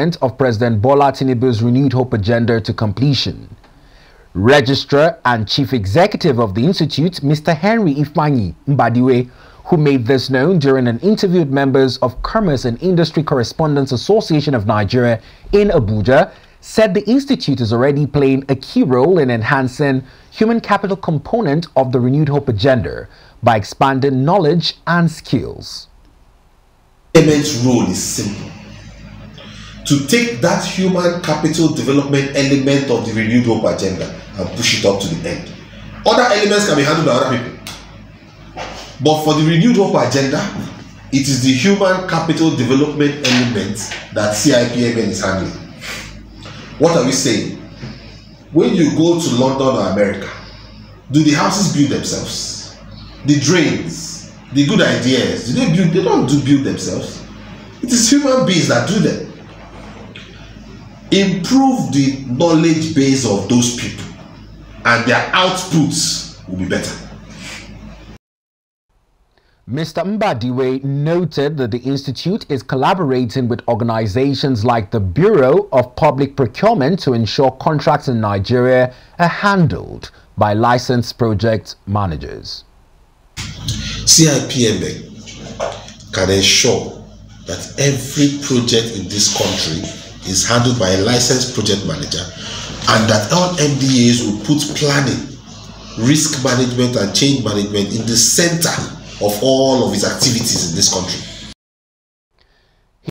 development of President Bola Tinubu's Renewed Hope Agenda to completion. Registrar and Chief Executive of the Institute, Mr. Henry Ifanyi Mbadiwe, who made this known during an interview with members of Commerce and Industry Correspondents Association of Nigeria in Abuja, said the Institute is already playing a key role in enhancing human capital component of the Renewed Hope Agenda by expanding knowledge and skills. Eminent's role is simple: to take that human capital development element of the Renewed Hope Agenda and push it up to the end. Other elements can be handled by other people, but for the Renewed Hope Agenda, it is the human capital development element that CIPMN is handling. What are we saying? When you go to London or America, do the houses build themselves? The drains, the good ideas, do they build? They don't build themselves. It is human beings that do them. Improve the knowledge base of those people and their outputs will be better. Mr. Mbadiwe noted that the Institute is collaborating with organizations like the Bureau of Public Procurement to ensure contracts in Nigeria are handled by licensed project managers. CIPMN can ensure that every project in this country is handled by a licensed project manager and that all MDAs will put planning, risk management and change management in the center of all of its activities in this country.